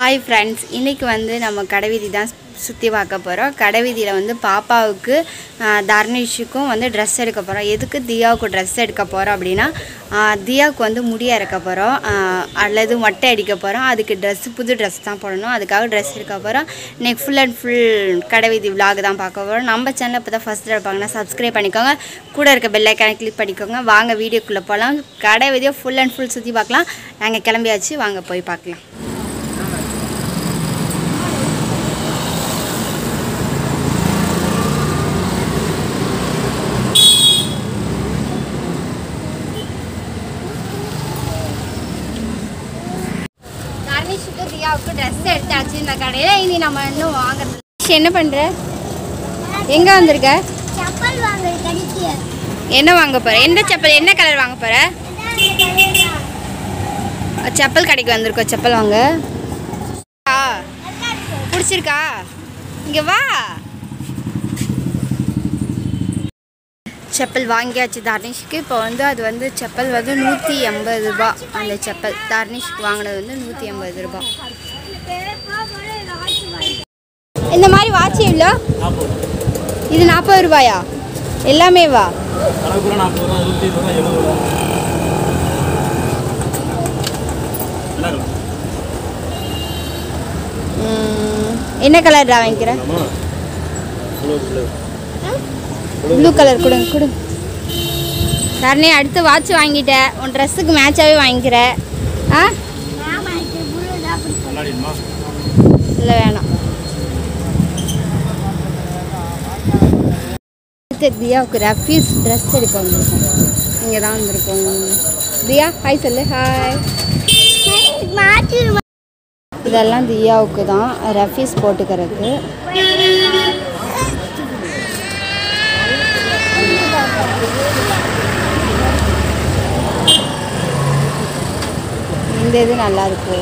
Hi friends इनकी वो नम कड़वीदी सुी पाकपर कड़वीदी वो पापा धरणिशुक वो ड्रेस एड़को दिया ड्रेस एड़को अब दिया वो मुड़पर अलग मटे अड़कपर अद्क ड्रेस पुद ड्रेस पड़नों अद ड्रेस इनके फुल अंड फुल कड़वीदी व्लॉग दा पाकपर नम्बर चैनल पर फर्स्ट पाँगा सब्सक्राइब पड़को बेल आइकन क्लिक पड़को वांग वीडियो कड़वीदी फुल अंड फुल सुी पाकल किम्बियाची वांग पाकल चप्पल वांगियाच्चु दार्निश्कु इप्पो वंदु अदु वंदु चप्पल वंदु 180 रूपाय अंद चप्पल दार्निश्कु वांगनदु वंदु 180 रूपाय இந்த மாதிரி வாட்ச் இல்ல 40 இது 40 ரூபாயா எல்லாமே வா அதுக்குள்ள 40 ரூபாய் 120 ரூபாய் 70 ரூபாய் எல்லாரும் என்ன கலர் டா வாங்குற ப்ளூ கலர் கொடுங்க கொடுங்க தர்னே அடுத்து வாட்ச் வாங்கிட்ட உன் Dressக்கு மேட்சாவே வாங்குற ஆ நான் வாங்கிட்ட ப்ளூ டா பண்ணலாமா இல்ல வேணாம் दिया रफीस ड्रेस दिया हाय चल हाय इला दिया रफीस पोटक नल्ला वे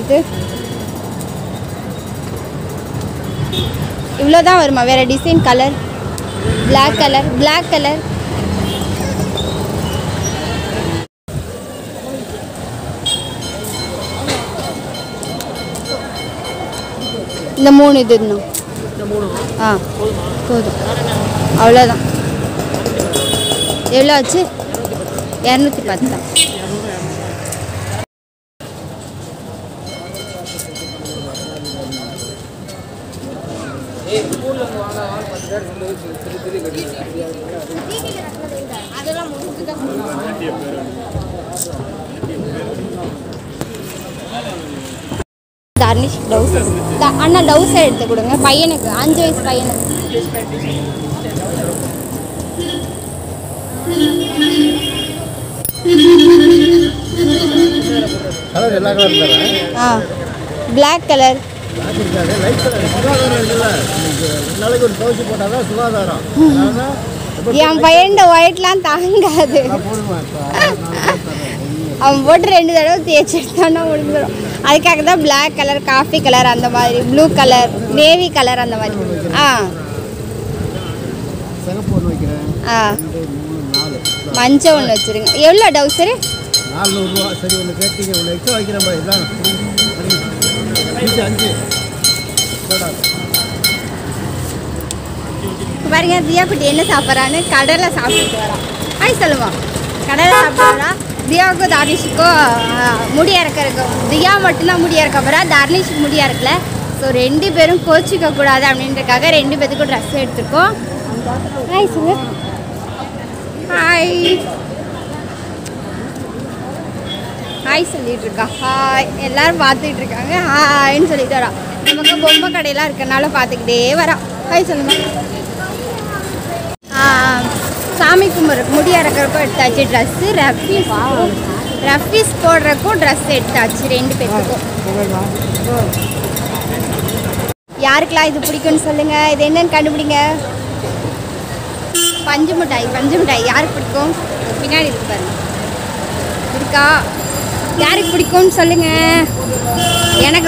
इत इवलोदा वर्मा वेरा design colour black colour black colour இந்த மூணு இது என்ன இந்த மூணு ஆ போதும் அவ்ளோதான் எவ்வளவு ஆச்சு 210 தான் दार्निश ब्लाउज अन्ना ब्लाउज எடுத்து கொடுங்க பையனுக்கு 5 வயசு பையனுக்கு கலர் எல்லா கலர் தர ஆ black color black இருக்காது light color சுகாதாரம் இல்ல நாளைக்கு ஒரு பவுச் போட்டா தான் சுகாதாரம் ஆனா என் பையன் ஒயிட்லாம் தாங்காது அவன் போட்டு ரெண்டு தடவை தேய்ச்சிட்டானா முடிஞ்சிரும் அதுக்காக தான் Black கலர் காபி கலர் அந்த மாதிரி Blue கலர் நேவி கலர் அந்த மாதிரி ஆ சங்கப்பூர் வைக்கிறேன் ஆ 2 3 4 மஞ்ச ஒன்னு வச்சிருங்க எவ்வளவு டவுசர் 400 ரூபாய் சரி ஒன்னு கேட்டிங்க ஒன்னு எக்ஸ்ட்ரா வைக்கிறேன் பாய் இதான் 5 போடா பாருங்க தியா குட்டி என்ன சாப்பிறானே கடலை சாப்பிட்டு வரா ஹாய் சொல்லுமா கடலை சாப்பிடுறா दिया को दार्निश को मुड़िया दिया मटन मुड़िया दार्निश मुड़िया सो रेंडी पेरुम कोचिका कूड़ा अब रेंडी पेरुम ड्रेस एडुत्तुक्को हाय सुंदर हाय हाय सोल्लिट्टु इरुक्का हाय एल्लारुम पार्त्तुट्टु इरुक्कांगा हाय नु सोल्लिट्टु वरा नमक्कु बोम्मा कडेयला इरुक्कनाला पार्त्तुकिटे वरा हाय सोल्लुंगा सामी कुमर मुड़िया ड्रेस रफीस रफीस पड़को ड्रेस रेटा यानी कंपिड़ी पंच मिठाई यार पिड़कों पिना यार पिड़कों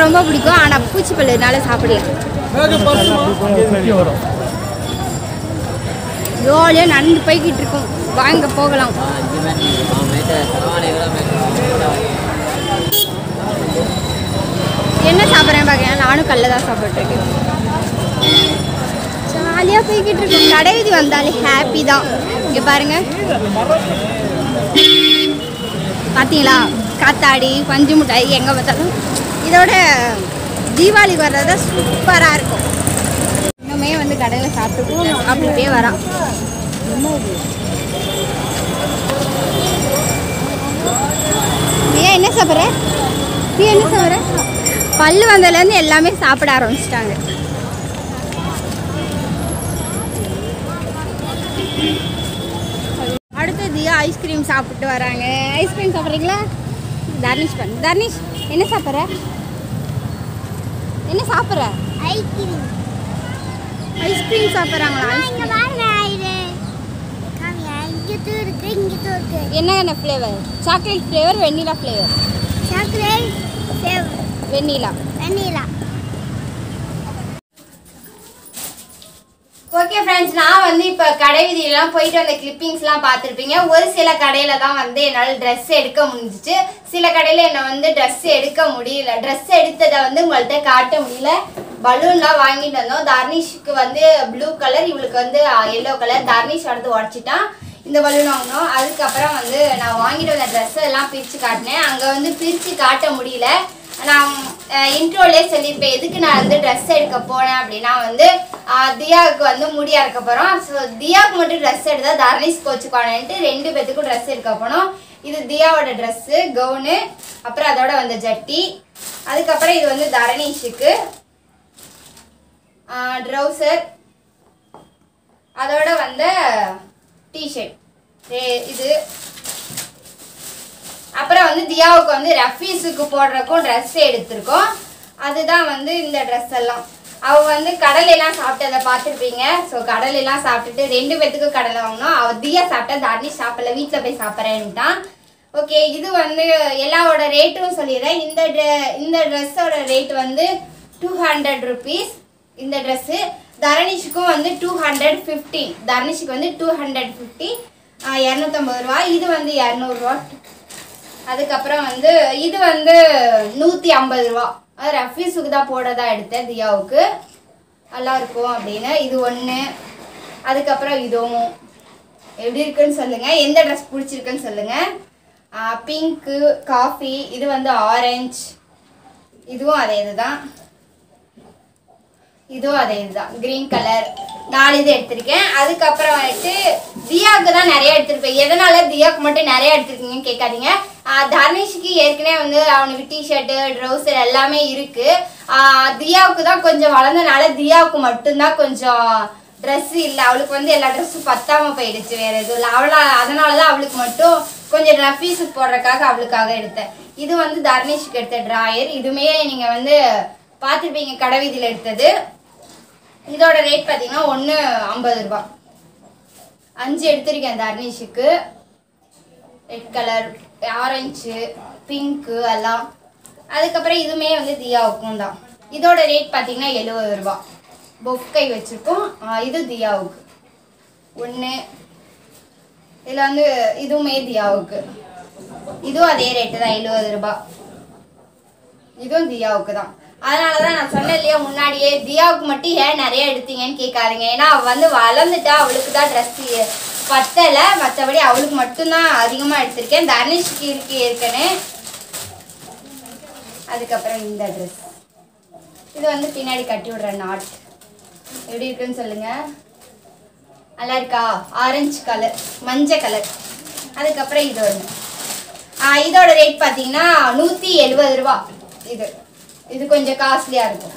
रोम पिड़को आना पूछी पल्ला सापड़े ஜோலியா நண்டு பைக்கிட்டு இருக்கோம் வாங்க போகலாம் நானும் கள்ளதாசா போட்டுருக்கேன். ஜாலியாக போய்கிட்டு இருக்கோம். கடை இது வந்தாலே ஹாப்பி தான். இங்கே பாருங்கள் பார்த்தீங்களா, காத்தாடி பஞ்சு மிட்டாய் எங்கே பார்த்தாலும். இதோட தீபாவளி வர்றது தான் சூப்பராக இருக்கும். இன்னுமே வந்து கடையில் சாப்பிட்டுக்கோம் அப்படியே வரோம். ஏன் என்ன சாப்பிட்ற நீ என்ன சாப்பிட்ற? பல்லு வந்ததுலேருந்து எல்லாமே சாப்பிட ஆரம்பிச்சிட்டாங்க. அடுத்தது ஐஸ்கிரீம் சாப்பிட்டு வராங்க. ஐஸ்கிரீம் சாப்பிட்றீங்களா? தர்னிஷ் பண்ணு. தர்னிஷ் என்ன சாப்பிட்ற? என்ன சாப்பிட்ற? ஐஸ்கிரீம். ஐஸ்கிரீம் சாப்பிட்றாங்களா? என்னென்ன flavour? Chocolate flavour, vanilla flavour. Chocolate flavour, vanilla. Vanilla. Okay friends, நான் வந்து இப்போ கடை வீதியிலாம் போயிட்டு அந்த கிளிப்பிங்ஸ்லாம் பார்த்துருப்பீங்க. ஒரு சில கடையில் தான் வந்து என்னால் ட்ரெஸ் எடுக்க முடிஞ்சிச்சு. சில கடையில் என்னை வந்து ட்ரெஸ் எடுக்க முடியல. ட்ரெஸ் எடுத்ததை வந்து உங்கள்கிட்ட காட்ட முடியல. பலூன்லாம் வாங்கிட்டு வந்தோம். தர்னிஷுக்கு வந்து ப்ளூ கலர், இவளுக்கு வந்து எல்லோ கலர். தர்னிஷ் அடுத்து உடச்சிட்டான். இந்த பலூன் வாங்கினோம். அதுக்கப்புறம் வந்து நான் வாங்கிட்டு வந்த ட்ரெஸ்ஸை எல்லாம் பிரித்து காட்டினேன். அங்கே வந்து பிரித்து காட்ட முடியல. நான் இன்ட்ரோலே சொல்லியிருப்பேன் எதுக்கு நான் வந்து ட்ரெஸ் எடுக்க போனேன் அப்படின்னா, வந்து தியாவுக்கு வந்து முடியாக இருக்க போகிறோம். ஸோ தியாவுக்கு மட்டும் ட்ரெஸ் எடுத்தால் தர்னிஷ் கோச்சுக்கானேன்ட்டு ரெண்டு பேத்துக்கும் ட்ரெஸ் எடுக்க போனோம். இது தியாவோட ட்ரெஸ்ஸு கவுனு, அப்புறம் அதோட வந்து ஜட்டி. அதுக்கப்புறம் இது வந்து தர்னிஷுக்கு ட்ரௌசர், அதோட வந்து டிஷர்ட் இது. அப்புறம் வந்து தியாவுக்கு வந்து ரஃபீஸுக்கு போடுறக்கும் ட்ரெஸ் எடுத்திருக்கோம். அதுதான் வந்து இந்த ட்ரெஸ் எல்லாம். அவள் வந்து கடலையெல்லாம் சாப்பிட்டு அதை பார்த்துருப்பீங்க. ஸோ கடலையெல்லாம் சாப்பிட்டுட்டு ரெண்டு பேத்துக்கும் கடலை வாங்கினோம். அவள் தியா சாப்பிட்டா, தர்னிஷ் சாப்பிடல, வீட்டில் போய் சாப்பிட்றேன்ட்டான். ஓகே, இது வந்து எல்லாவோட ரேட்டும் சொல்லிடுறேன். இந்த ட்ரெஸ்ஸோட ரேட் வந்து 200 rupees இந்த ட்ரெஸ்ஸு. தர்னிஷுக்கும் வந்து 250. தர்னிஷுக்கு வந்து 250, 250 ரூபா. இது வந்து 200 ரூபா. அதுக்கப்புறம் வந்து இது வந்து 150 ரூபா. ரஃபீஸுக்கு தான் போடுறதா எடுத்தேன், தியாவுக்கு நல்லா இருக்கும் அப்படின்னு. இது ஒன்று. அதுக்கப்புறம் இதுவும் எப்படி இருக்குன்னு சொல்லுங்கள். எந்த ட்ரெஸ் பிடிச்சிருக்குன்னு சொல்லுங்கள். பிங்க்கு காஃபி, இது வந்து ஆரஞ்சு, இதுவும் அதே இது தான், இதுவும் அதே இதுதான், கிரீன் கலர். 4 இது எடுத்திருக்கேன். அதுக்கப்புறம் வந்துட்டு தியாவுக்கு தான் நிறைய எடுத்திருப்பேன். எதனால தியாவுக்கு மட்டும் நிறைய எடுத்திருக்கீங்கன்னு கேட்காதீங்க. தர்னிஷுக்கு ஏற்கனவே வந்து அவனுக்கு டிஷர்ட்டு ட்ரௌசர் எல்லாமே இருக்குது. தியாவுக்கு தான் கொஞ்சம் வளர்ந்தனால தியாவுக்கு மட்டும்தான் கொஞ்சம் ட்ரெஸ்ஸு இல்லை. அவளுக்கு வந்து எல்லா ட்ரெஸ்ஸும் பத்தாமல் போயிடுச்சு, வேறு எதுவும் இல்லை. அவளை அதனால தான் அவளுக்கு மட்டும் கொஞ்சம் ரஃபீஸு போடுறதுக்காக அவளுக்காக எடுத்தேன். இது வந்து தர்னிஷுக்கு எடுத்த ட்ராயர். இதுமே நீங்கள் வந்து பார்த்துருப்பீங்க கடை வீதியில் எடுத்தது. இதோட ரேட் பார்த்தீங்கன்னா 150 ரூபா. 5 எடுத்திருக்கேன் தர்னிஷுக்கு. ரெட் கலர், ஆரஞ்சு, பிங்க்கு எல்லாம். அதுக்கப்புறம் இதுவுமே வந்து தியாவுக்கும் தான். இதோட ரேட் பார்த்தீங்கன்னா 70 ரூபா. பொக்கை வச்சுருக்கோம். இது தியாவுக்கு ஒன்று. இதில் வந்து இதுவுமே தியாவுக்கு. இதுவும் அதே ரேட்டு தான், 70 ரூபா. இதுவும் தியாவுக்கு தான். அதனால தான் நான் சொன்னேன் இல்லையா முன்னாடியே, தியாவுக்கு மட்டும் ஏன் நிறைய எடுத்தீங்கன்னு கேட்காதீங்க. ஏன்னா அவள் வந்து வளர்ந்துட்டா, அவளுக்கு தான் ட்ரெஸ்ஸு பத்தலை. மற்றபடி அவளுக்கு மட்டும்தான் அதிகமாக எடுத்திருக்கேன். தர்னிஷ்க்கு இருக்கு ஏற்கனவே. அதுக்கப்புறம் இந்த ட்ரெஸ், இது வந்து பின்னாடி கட்டி விடுற நாட். எப்படி இருக்குன்னு சொல்லுங்கள். நல்லா இருக்கா? ஆரஞ்சு கலர், மஞ்சள் கலர். அதுக்கப்புறம் இது ஒன்று. இதோட ரேட் பார்த்தீங்கன்னா 170 ரூபா. இது இது கொஞ்சம் காஸ்ட்லியாக இருக்கும்.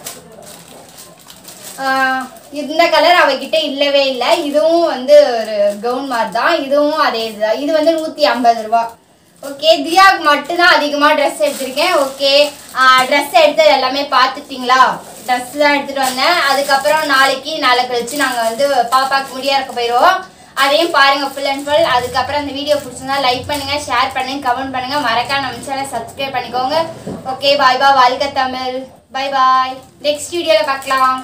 இந்த கலர் அவகிட்ட இல்லவே இல்லை. இதுவும் வந்து ஒரு கவுன் மாதிரி தான். இதுவும் அதே இதுதான். இது வந்து 150 ரூபா. ஓகே, தியாவுக்கு மட்டும்தான் அதிகமாக ட்ரெஸ் எடுத்திருக்கேன். ஓகே, ட்ரெஸ் எடுத்தது எல்லாமே பார்த்துட்டிங்களா? ட்ரெஸ் தான் எடுத்துகிட்டு வந்தேன். அதுக்கப்புறம் நாளை கழிச்சு நாங்கள் வந்து பாப்பாவுக்கு முடியா இருக்க போயிடுவோம். அதையும் பாருங்கள் ஃபுல் அண்ட் ஃபுல். அதுக்கப்புறம் அந்த வீடியோ பிடிச்சிருந்தா லைக் பண்ணுங்கள், ஷேர் பண்ணுங்கள், கமெண்ட் பண்ணுங்கள். மறக்காம நம்ம சேனலை சப்ஸ்கிரைப் பண்ணிக்கோங்க. Okay, bye bye. வாழ்க தமிழ். பாய் பாய். நெக்ஸ்ட் வீடியோவில் பார்க்கலாம்.